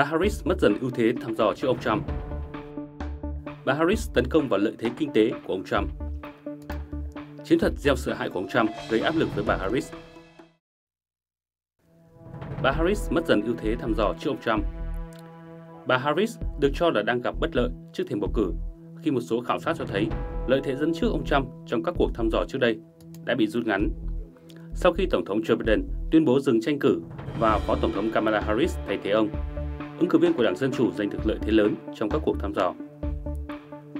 bà Harris mất dần ưu thế thăm dò trước ông Trump. Bà Harris tấn công vào lợi thế kinh tế của ông Trump. Chiến thuật gieo sợ hãi của ông Trump gây áp lực với bà Harris. Bà Harris mất dần ưu thế thăm dò trước ông Trump. Bà Harris được cho là đang gặp bất lợi trước thềm bầu cử, khi một số khảo sát cho thấy lợi thế dẫn trước ông Trump trong các cuộc thăm dò trước đây đã bị rút ngắn, sau khi Tổng thống Joe Biden tuyên bố dừng tranh cử và Phó Tổng thống Kamala Harris thay thế ông, ứng cử viên của Đảng Dân Chủ giành được lợi thế lớn trong các cuộc thăm dò.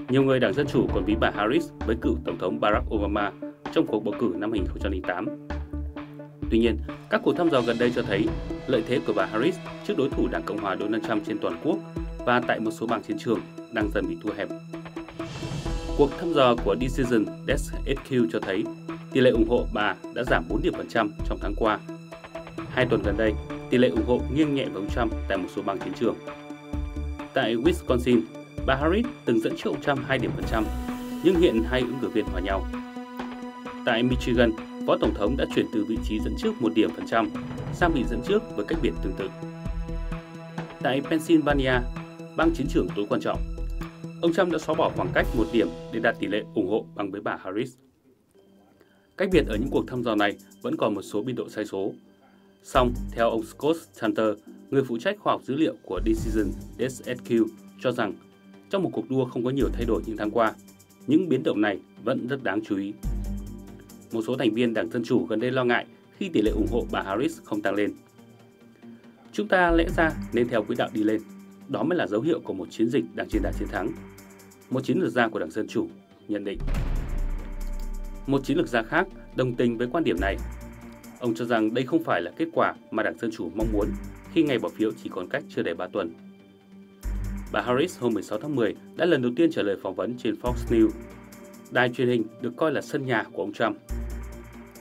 Nhiều người Đảng Dân Chủ còn ví bà Harris với cựu Tổng thống Barack Obama trong cuộc bầu cử năm 2008. Tuy nhiên, các cuộc thăm dò gần đây cho thấy lợi thế của bà Harris trước đối thủ Đảng Cộng hòa Donald Trump trên toàn quốc và tại một số bang chiến trường đang dần bị thu hẹp. Cuộc thăm dò của Decision Desk HQ cho thấy tỷ lệ ủng hộ bà đã giảm 4% trong tháng qua. Hai tuần gần đây, tỷ lệ ủng hộ nghiêng nhẹ với ông Trump tại một số bang chiến trường. Tại Wisconsin, bà Harris từng dẫn trước ông Trump 2%, nhưng hiện hai ứng cử viên hòa nhau. Tại Michigan, Phó Tổng thống đã chuyển từ vị trí dẫn trước 1% sang vị dẫn trước với cách biệt tương tự. Tại Pennsylvania, bang chiến trường tối quan trọng, ông Trump đã xóa bỏ khoảng cách 1 để đạt tỷ lệ ủng hộ bằng với bà Harris. Cách biệt ở những cuộc thăm dò này vẫn còn một số biên độ sai số. Song, theo ông Scott Hunter, người phụ trách khoa học dữ liệu của Decision Desk HQ, cho rằng trong một cuộc đua không có nhiều thay đổi những tháng qua, những biến động này vẫn rất đáng chú ý. Một số thành viên Đảng Dân Chủ gần đây lo ngại khi tỷ lệ ủng hộ bà Harris không tăng lên. Chúng ta lẽ ra nên theo quỹ đạo đi lên, đó mới là dấu hiệu của một chiến dịch đang trên đà chiến thắng, một chiến lược gia của Đảng Dân Chủ nhận định. Một chiến lược gia khác đồng tình với quan điểm này. Ông cho rằng đây không phải là kết quả mà Đảng Dân Chủ mong muốn khi ngày bỏ phiếu chỉ còn cách chưa đầy 3 tuần. Bà Harris hôm 16 tháng 10 đã lần đầu tiên trả lời phỏng vấn trên Fox News, đài truyền hình được coi là sân nhà của ông Trump.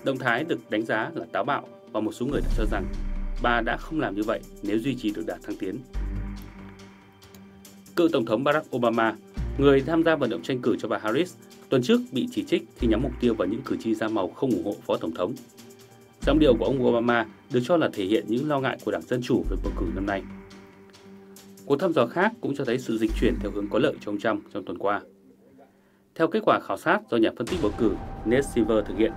Động thái được đánh giá là táo bạo và một số người đã cho rằng bà đã không làm như vậy nếu duy trì được đà thăng tiến. Cựu Tổng thống Barack Obama, người tham gia vận động tranh cử cho bà Harris, tuần trước bị chỉ trích khi nhắm mục tiêu vào những cử tri da màu không ủng hộ Phó Tổng thống. Giọng điệu của ông Obama được cho là thể hiện những lo ngại của Đảng Dân Chủ về bầu cử năm nay. Cuộc thăm dò khác cũng cho thấy sự dịch chuyển theo hướng có lợi cho ông Trump trong tuần qua. Theo kết quả khảo sát do nhà phân tích bầu cử Nate Silver thực hiện,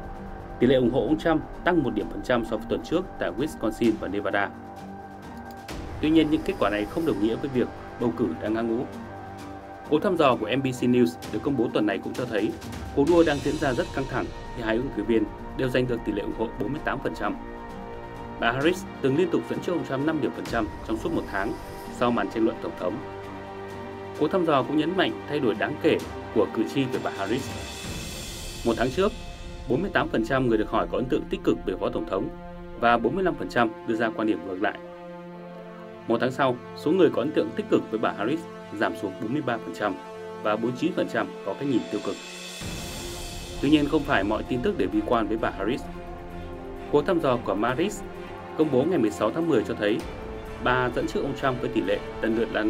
tỷ lệ ủng hộ ông Trump tăng 1% so với tuần trước tại Wisconsin và Nevada. Tuy nhiên, những kết quả này không đồng nghĩa với việc bầu cử đang ngã ngũ. Cuộc thăm dò của NBC News được công bố tuần này cũng cho thấy cuộc đua đang diễn ra rất căng thẳng khi hai ứng cử viên đều giành được tỷ lệ ủng hộ 48%. Bà Harris từng liên tục dẫn trước ông Trump 5% trong suốt một tháng sau màn tranh luận Tổng thống. Cuộc thăm dò cũng nhấn mạnh thay đổi đáng kể của cử tri về bà Harris. Một tháng trước, 48% người được hỏi có ấn tượng tích cực về Phó Tổng thống và 45% đưa ra quan điểm ngược lại. Một tháng sau, số người có ấn tượng tích cực với bà Harris giảm xuống 43% và 49% có cái nhìn tiêu cực. Tuy nhiên, không phải mọi tin tức đều liên quan với bà Harris. Cuộc thăm dò của Maris công bố ngày 16 tháng 10 cho thấy bà dẫn trước ông Trump với tỷ lệ lần lượt là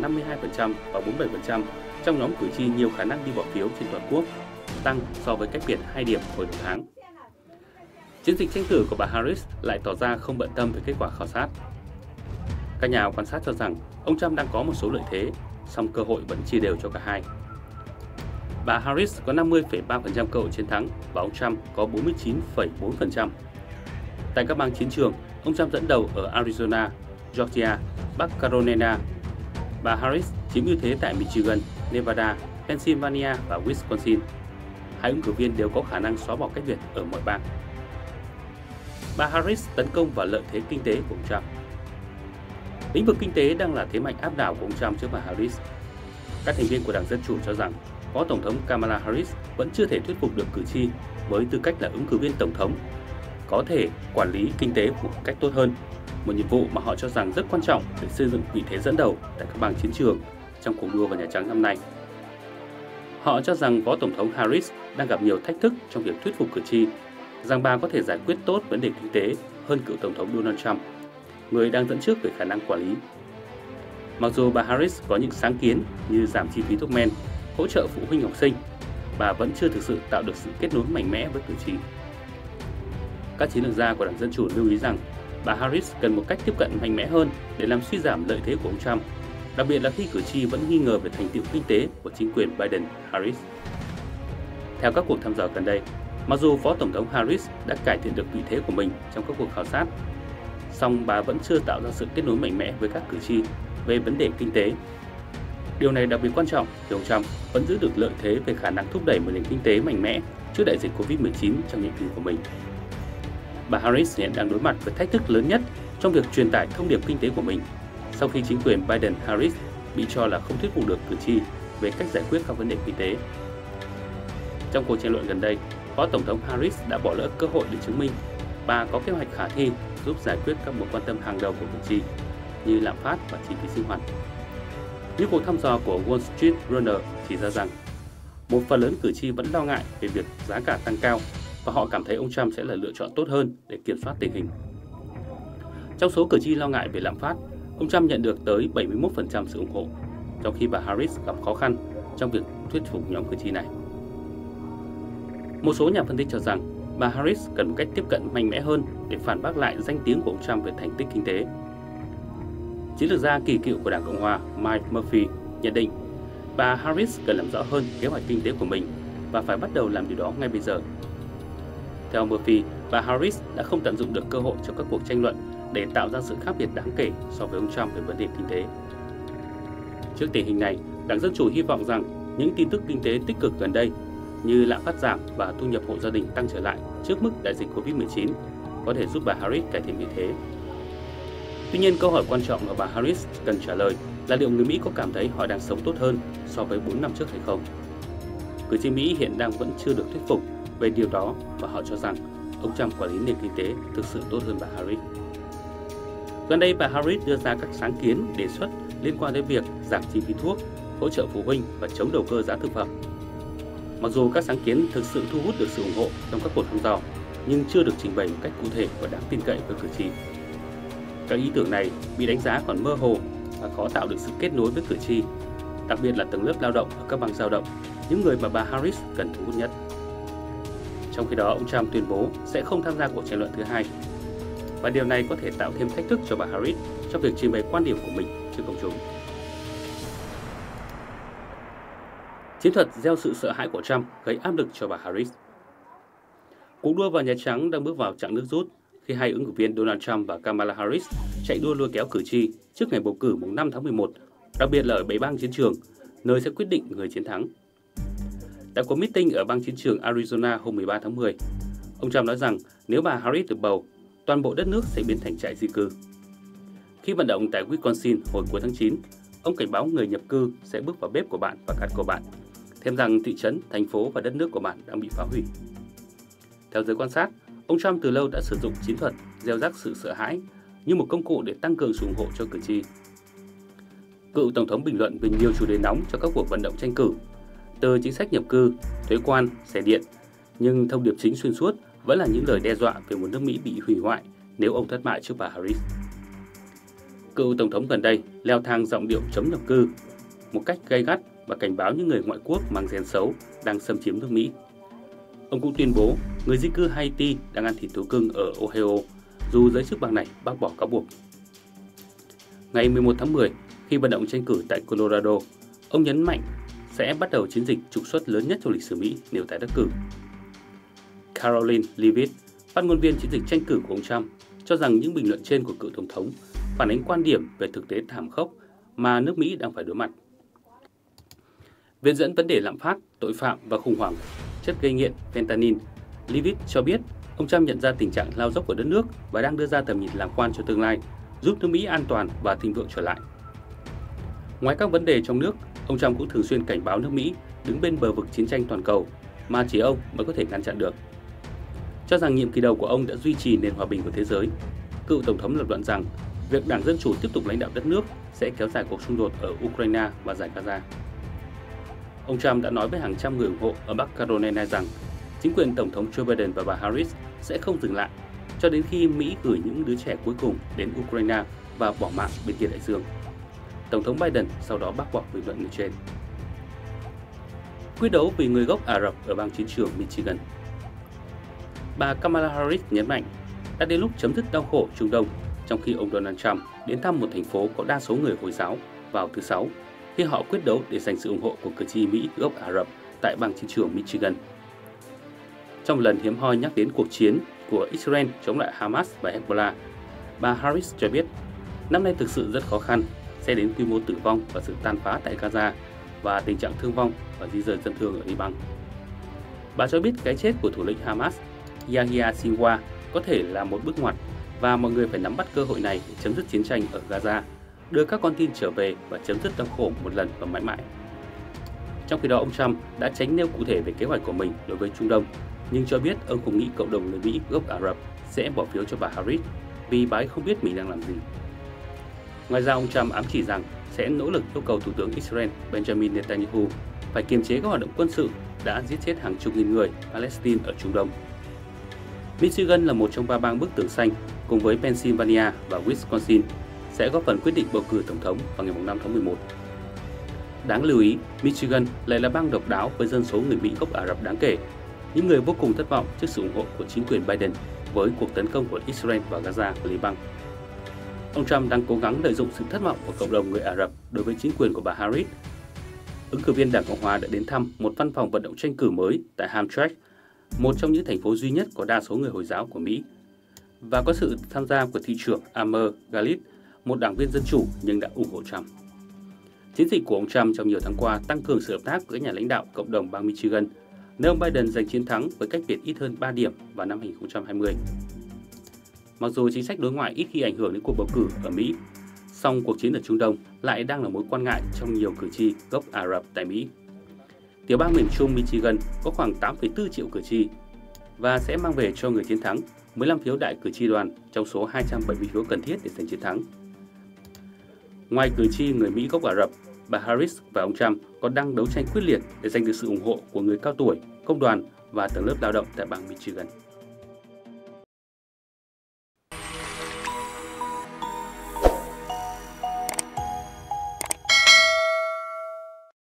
52% và 47% trong nhóm cử tri nhiều khả năng đi bỏ phiếu trên toàn quốc, tăng so với cách biệt 2 hồi đầu tháng. Chiến dịch tranh cử của bà Harris lại tỏ ra không bận tâm về kết quả khảo sát. Các nhà quan sát cho rằng ông Trump đang có một số lợi thế, song cơ hội vẫn chia đều cho cả hai. Bà Harris có 50,3% cơ hội chiến thắng và ông Trump có 49,4%. Tại các bang chiến trường, ông Trump dẫn đầu ở Arizona, Georgia, Bắc Carolina. Bà Harris chiếm ưu thế tại Michigan, Nevada, Pennsylvania và Wisconsin. Hai ứng cử viên đều có khả năng xóa bỏ cách biệt ở mọi bang. Bà Harris tấn công vào lợi thế kinh tế của ông Trump. Lĩnh vực kinh tế đang là thế mạnh áp đảo của ông Trump trước bà Harris. Các thành viên của Đảng Dân Chủ cho rằng Phó Tổng thống Kamala Harris vẫn chưa thể thuyết phục được cử tri với tư cách là ứng cử viên Tổng thống, có thể quản lý kinh tế một cách tốt hơn, một nhiệm vụ mà họ cho rằng rất quan trọng để xây dựng vị thế dẫn đầu tại các bang chiến trường trong cuộc đua vào Nhà Trắng năm nay. Họ cho rằng Phó Tổng thống Harris đang gặp nhiều thách thức trong việc thuyết phục cử tri, rằng bà có thể giải quyết tốt vấn đề kinh tế hơn cựu Tổng thống Donald Trump, người đang dẫn trước về khả năng quản lý. Mặc dù bà Harris có những sáng kiến như giảm chi phí thuốc men, hỗ trợ phụ huynh học sinh, bà vẫn chưa thực sự tạo được sự kết nối mạnh mẽ với cử tri. Các chiến lược gia của Đảng Dân Chủ lưu ý rằng bà Harris cần một cách tiếp cận mạnh mẽ hơn để làm suy giảm lợi thế của ông Trump đặc biệt là khi cử tri vẫn nghi ngờ về thành tựu kinh tế của chính quyền Biden-Harris. Theo các cuộc thăm dò gần đây, mặc dù Phó Tổng thống Harris đã cải thiện được vị thế của mình trong các cuộc khảo sát, song bà vẫn chưa tạo ra sự kết nối mạnh mẽ với các cử tri về vấn đề kinh tế. Điều này đặc biệt quan trọng khi ông Trump vẫn giữ được lợi thế về khả năng thúc đẩy một nền kinh tế mạnh mẽ trước đại dịch Covid-19 trong nhiệm kỳ của mình. Bà Harris hiện đang đối mặt với thách thức lớn nhất trong việc truyền tải thông điệp kinh tế của mình, sau khi chính quyền Biden-Harris bị cho là không thuyết phục được cử tri về cách giải quyết các vấn đề kinh tế. Trong cuộc tranh luận gần đây, Phó Tổng thống Harris đã bỏ lỡ cơ hội để chứng minh bà có kế hoạch khả thi giúp giải quyết các mối quan tâm hàng đầu của cử tri như lạm phát và chi phí sinh hoạt. Những cuộc thăm dò của Wall Street Journal chỉ ra rằng một phần lớn cử tri vẫn lo ngại về việc giá cả tăng cao và họ cảm thấy ông Trump sẽ là lựa chọn tốt hơn để kiểm soát tình hình. Trong số cử tri lo ngại về lạm phát, ông Trump nhận được tới 71% sự ủng hộ, trong khi bà Harris gặp khó khăn trong việc thuyết phục nhóm cử tri này. Một số nhà phân tích cho rằng bà Harris cần một cách tiếp cận mạnh mẽ hơn để phản bác lại danh tiếng của ông Trump về thành tích kinh tế. Chiến lược gia kỳ cựu của Đảng Cộng hòa Mike Murphy nhận định bà Harris cần làm rõ hơn kế hoạch kinh tế của mình và phải bắt đầu làm điều đó ngay bây giờ. Theo Murphy, bà Harris đã không tận dụng được cơ hội trong các cuộc tranh luận để tạo ra sự khác biệt đáng kể so với ông Trump về vấn đề kinh tế. Trước tình hình này, Đảng Dân Chủ hy vọng rằng những tin tức kinh tế tích cực gần đây như lạm phát giảm và thu nhập hộ gia đình tăng trở lại trước mức đại dịch Covid-19 có thể giúp bà Harris cải thiện vị thế. Tuy nhiên, câu hỏi quan trọng mà bà Harris cần trả lời là liệu người Mỹ có cảm thấy họ đang sống tốt hơn so với 4 năm trước hay không. Cử tri Mỹ hiện đang vẫn chưa được thuyết phục về điều đó và họ cho rằng ông Trump quản lý nền kinh tế thực sự tốt hơn bà Harris. Gần đây, bà Harris đưa ra các sáng kiến đề xuất liên quan đến việc giảm chi phí thuốc, hỗ trợ phụ huynh và chống đầu cơ giá thực phẩm. Mặc dù các sáng kiến thực sự thu hút được sự ủng hộ trong các cuộc thăm dò, nhưng chưa được trình bày một cách cụ thể và đáng tin cậy với cử tri. Các ý tưởng này bị đánh giá còn mơ hồ và khó tạo được sự kết nối với cử tri, đặc biệt là tầng lớp lao động ở các bang dao động, những người mà bà Harris cần thu hút nhất. Trong khi đó, ông Trump tuyên bố sẽ không tham gia cuộc tranh luận thứ hai, và điều này có thể tạo thêm thách thức cho bà Harris trong việc trình bày quan điểm của mình trước công chúng. Chiến thuật gieo sự sợ hãi của Trump gây áp lực cho bà Harris. Cuộc đua vào Nhà Trắng đang bước vào chặng nước rút khi hai ứng cử viên Donald Trump và Kamala Harris chạy đua lôi kéo cử tri trước ngày bầu cử mùng 5 tháng 11, đặc biệt là ở 7 bang chiến trường, nơi sẽ quyết định người chiến thắng. Tại cuộc meeting ở bang chiến trường Arizona hôm 13 tháng 10, ông Trump nói rằng nếu bà Harris được bầu, toàn bộ đất nước sẽ biến thành trại di cư. Khi vận động tại Wisconsin hồi cuối tháng 9, ông cảnh báo người nhập cư sẽ bước vào bếp của bạn và cát của bạn, thêm rằng thị trấn, thành phố và đất nước của bạn đang bị phá hủy. Theo giới quan sát, ông Trump từ lâu đã sử dụng chiến thuật gieo rắc sự sợ hãi như một công cụ để tăng cường sự ủng hộ cho cử tri. Cựu Tổng thống bình luận về nhiều chủ đề nóng cho các cuộc vận động tranh cử, từ chính sách nhập cư, thuế quan, xe điện, nhưng thông điệp chính xuyên suốt vẫn là những lời đe dọa về một nước Mỹ bị hủy hoại nếu ông thất bại trước bà Harris. Cựu Tổng thống gần đây leo thang giọng điệu chống nhập cư một cách gay gắt và cảnh báo những người ngoại quốc mang gen xấu đang xâm chiếm nước Mỹ. Ông cũng tuyên bố người di cư Haiti đang ăn thịt thú cưng ở Ohio, dù giới chức bang này bác bỏ cáo buộc. Ngày 11 tháng 10, khi vận động tranh cử tại Colorado, ông nhấn mạnh sẽ bắt đầu chiến dịch trục xuất lớn nhất trong lịch sử Mỹ nếu tái đắc cử. Caroline Leavitt, phát ngôn viên chiến dịch tranh cử của ông Trump, cho rằng những bình luận trên của cựu Tổng thống phản ánh quan điểm về thực tế thảm khốc mà nước Mỹ đang phải đối mặt. Viện dẫn vấn đề lạm phát, tội phạm và khủng hoảng chất gây nghiện fentanyl, Leavitt cho biết ông Trump nhận ra tình trạng lao dốc của đất nước và đang đưa ra tầm nhìn lạc quan cho tương lai, giúp nước Mỹ an toàn và thịnh vượng trở lại. Ngoài các vấn đề trong nước, ông Trump cũng thường xuyên cảnh báo nước Mỹ đứng bên bờ vực chiến tranh toàn cầu mà chỉ ông mới có thể ngăn chặn được. Cho rằng nhiệm kỳ đầu của ông đã duy trì nền hòa bình của thế giới, cựu Tổng thống lập luận rằng việc Đảng Dân Chủ tiếp tục lãnh đạo đất nước sẽ kéo dài cuộc xung đột ở Ukraine và Dải Gaza. Ông Trump đã nói với hàng trăm người ủng hộ ở Bắc Carolina rằng chính quyền Tổng thống Joe Biden và bà Harris sẽ không dừng lại cho đến khi Mỹ gửi những đứa trẻ cuối cùng đến Ukraine và bỏ mạng bên kia đại dương. Tổng thống Biden sau đó bác bỏ bình luận nêu trên. Quyết đấu vì người gốc Ả Rập ở bang chiến trường Michigan. Bà Kamala Harris nhấn mạnh đã đến lúc chấm dứt đau khổ Trung Đông, trong khi ông Donald Trump đến thăm một thành phố có đa số người Hồi giáo vào thứ Sáu khi họ quyết đấu để giành sự ủng hộ của cử tri Mỹ gốc Ả Rập tại bang chiến trường Michigan. Trong lần hiếm hoi nhắc đến cuộc chiến của Israel chống lại Hamas và Hezbollah, bà Harris cho biết năm nay thực sự rất khó khăn, sẽ đến quy mô tử vong và sự tàn phá tại Gaza và tình trạng thương vong và di dời dân thường ở Liban. Bà cho biết cái chết của thủ lĩnh Hamas Yahya Sinwar có thể là một bước ngoặt và mọi người phải nắm bắt cơ hội này để chấm dứt chiến tranh ở Gaza, đưa các con tin trở về và chấm dứt đau khổ một lần và mãi mãi. Trong khi đó, ông Trump đã tránh nêu cụ thể về kế hoạch của mình đối với Trung Đông, nhưng cho biết ông không nghĩ cộng đồng người Mỹ gốc Ả Rập sẽ bỏ phiếu cho bà Harris vì bà ấy không biết mình đang làm gì. Ngoài ra, ông Trump ám chỉ rằng sẽ nỗ lực yêu cầu Thủ tướng Israel Benjamin Netanyahu phải kiềm chế các hoạt động quân sự đã giết chết hàng chục nghìn người Palestine ở Trung Đông. Michigan là một trong 3 bang bức tường xanh cùng với Pennsylvania và Wisconsin sẽ góp phần quyết định bầu cử tổng thống vào ngày 5 tháng 11. Đáng lưu ý, Michigan lại là bang độc đáo với dân số người Mỹ gốc Ả Rập đáng kể, những người vô cùng thất vọng trước sự ủng hộ của chính quyền Biden với cuộc tấn công của Israel vào Gaza và Liban. Ông Trump đang cố gắng lợi dụng sự thất vọng của cộng đồng người Ả Rập đối với chính quyền của bà Harris. Ứng cử viên Đảng Cộng hòa đã đến thăm một văn phòng vận động tranh cử mới tại Hamtrack, một trong những thành phố duy nhất có đa số người Hồi giáo của Mỹ, và có sự tham gia của thị trưởng Amer Galit, một đảng viên dân chủ nhưng đã ủng hộ Trump. Chiến dịch của ông Trump trong nhiều tháng qua tăng cường sự hợp tác với nhà lãnh đạo cộng đồng bang Michigan, nơi ông Biden giành chiến thắng với cách biệt ít hơn 3 điểm vào năm 2020. Mặc dù chính sách đối ngoại ít khi ảnh hưởng đến cuộc bầu cử ở Mỹ, song cuộc chiến ở Trung Đông lại đang là mối quan ngại trong nhiều cử tri gốc Ả Rập tại Mỹ. Tiểu bang miền Trung Michigan có khoảng 8,4 triệu cử tri và sẽ mang về cho người chiến thắng 15 phiếu đại cử tri đoàn trong số 270 phiếu cần thiết để giành chiến thắng. Ngoài cử tri người Mỹ gốc Ả Rập, bà Harris và ông Trump còn đang đấu tranh quyết liệt để giành được sự ủng hộ của người cao tuổi, công đoàn và tầng lớp lao động tại bang Michigan.